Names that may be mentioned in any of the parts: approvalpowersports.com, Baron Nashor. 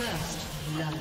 First love.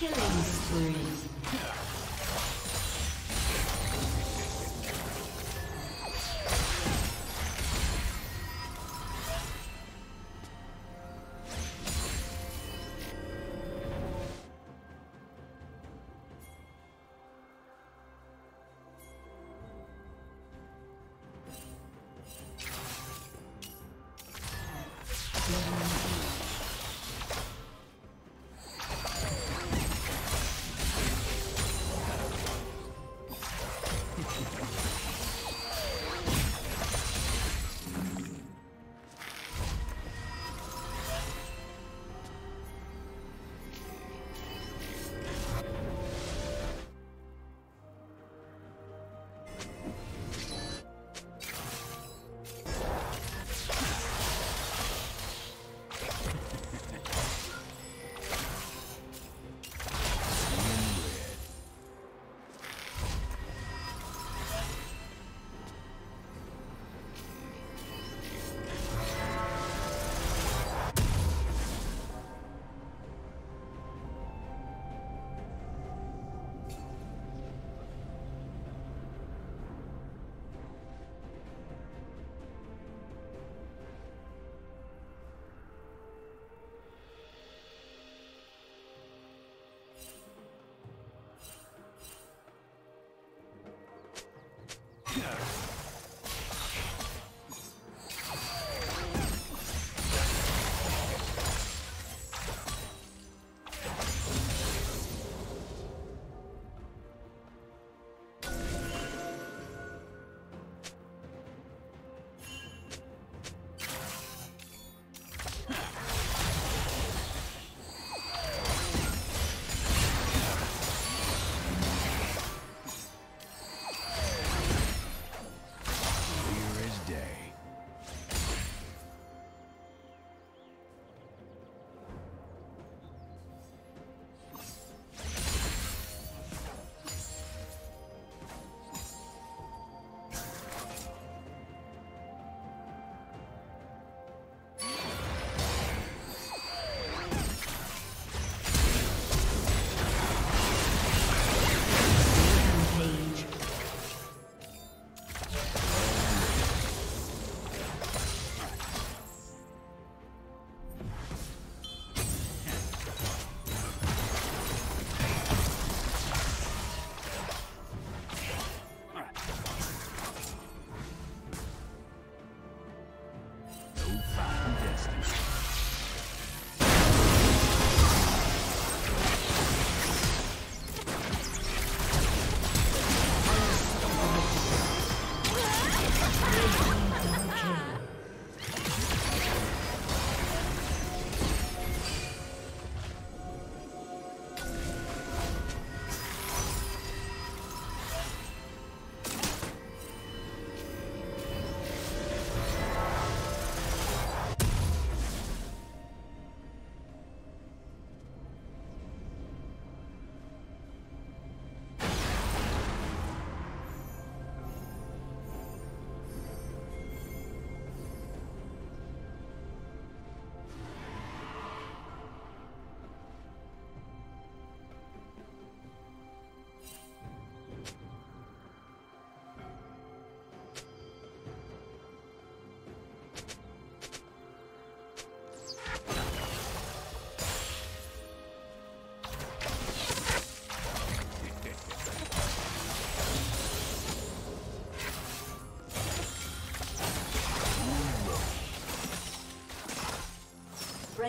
Killing spree.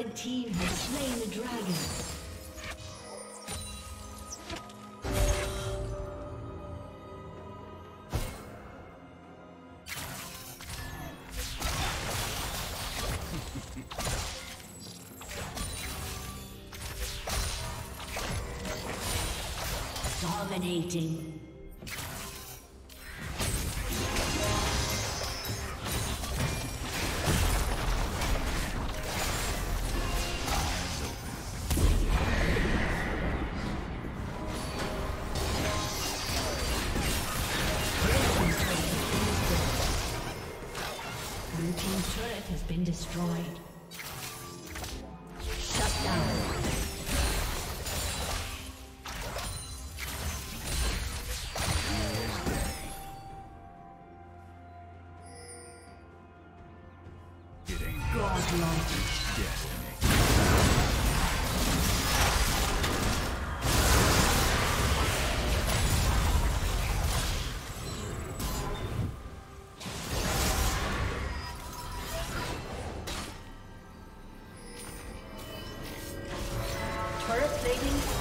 Red team has slain the dragon. Dominating. Destroyed. Shut down. It ain't God-like destiny.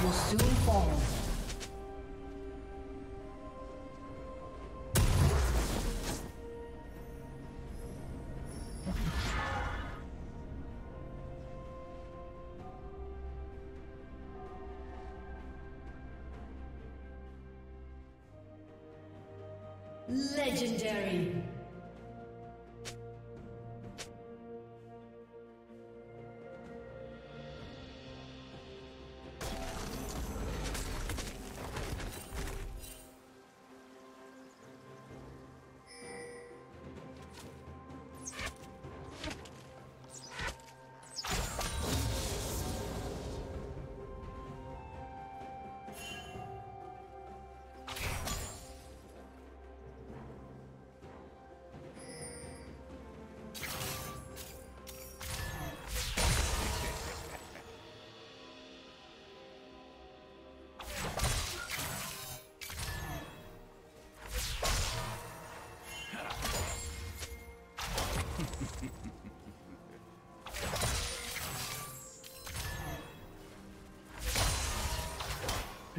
Will soon fall. Legendary.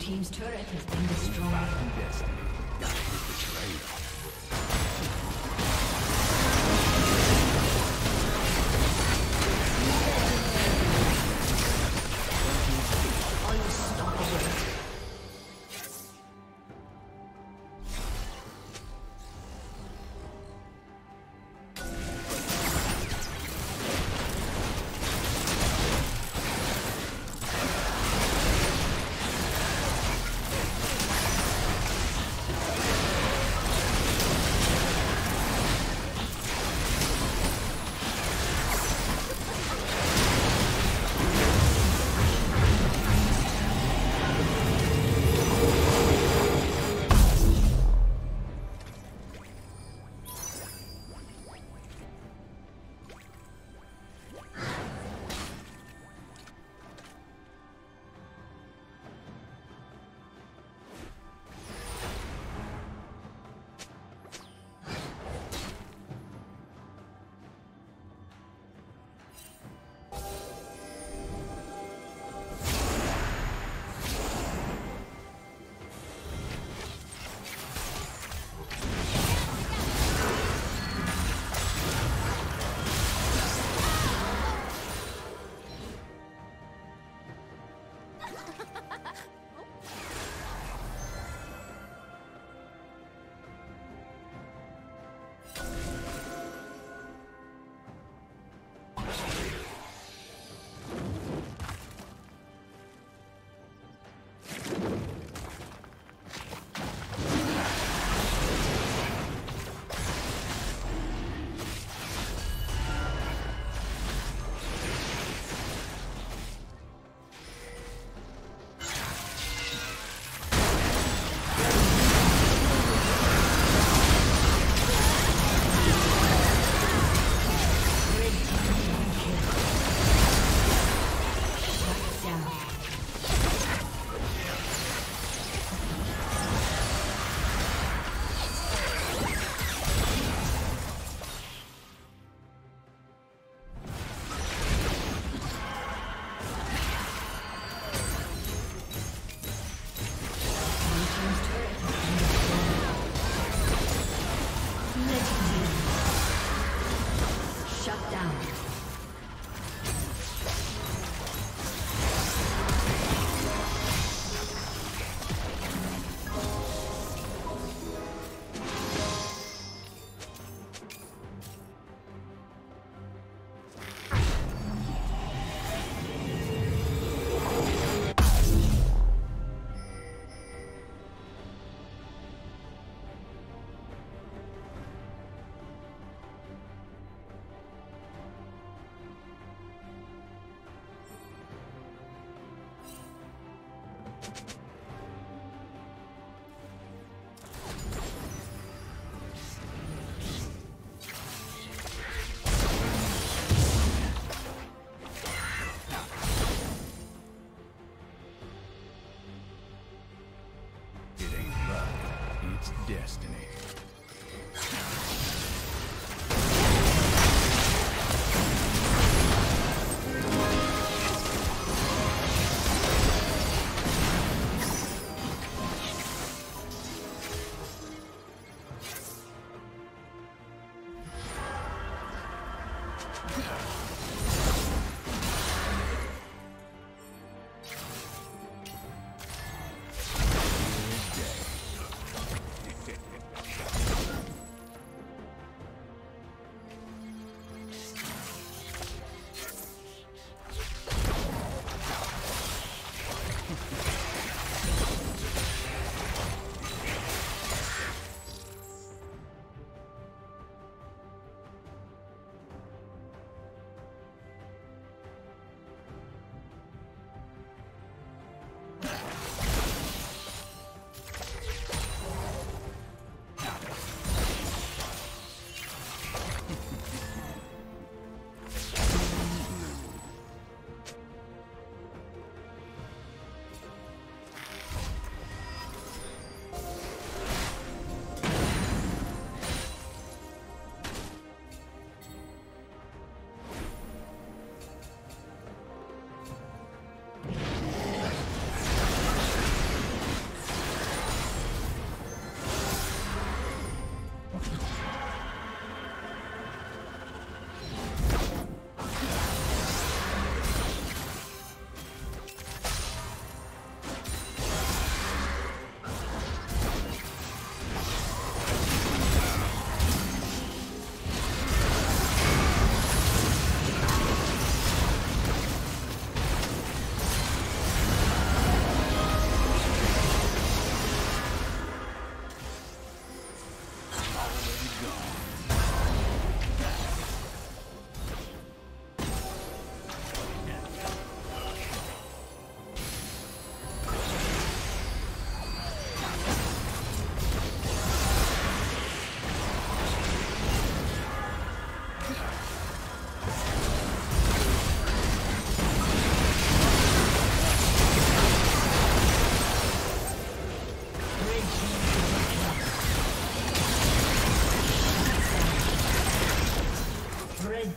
Team's turret has been destroyed. Baron destiny. Betrayal. destiny.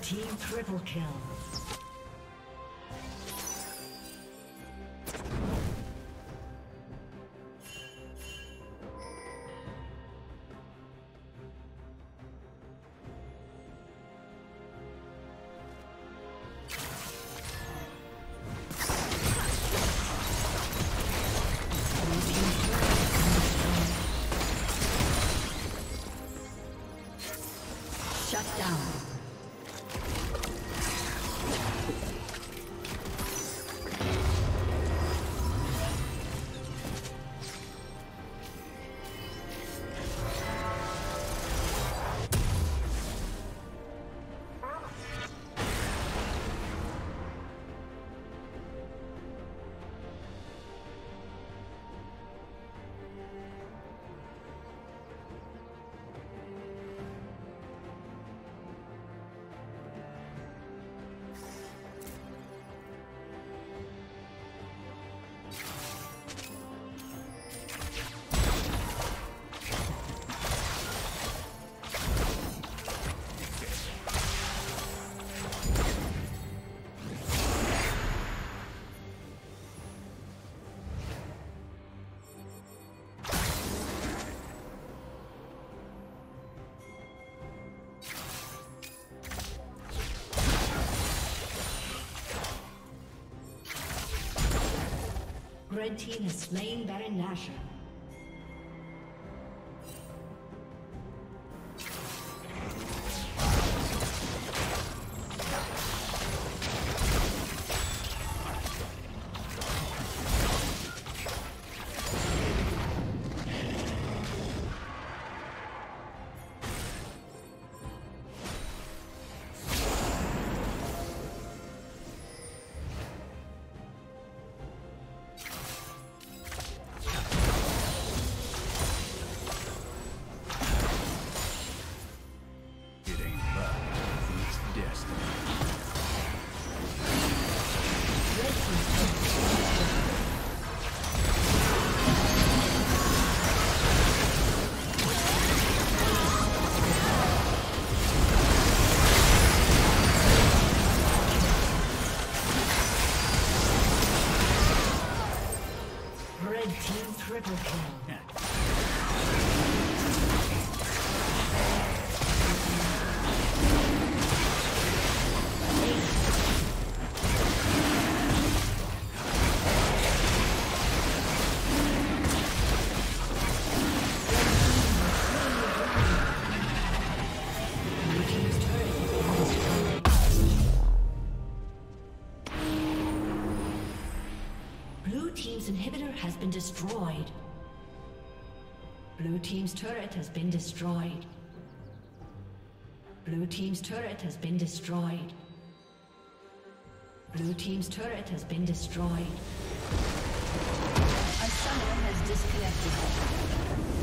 Team triple kill. Shut down. Red team has slain Baron Nashor. Triple kill. Destroyed. Blue team's turret has been destroyed. Blue team's turret has been destroyed. Blue team's turret has been destroyed. A summoner has disconnected.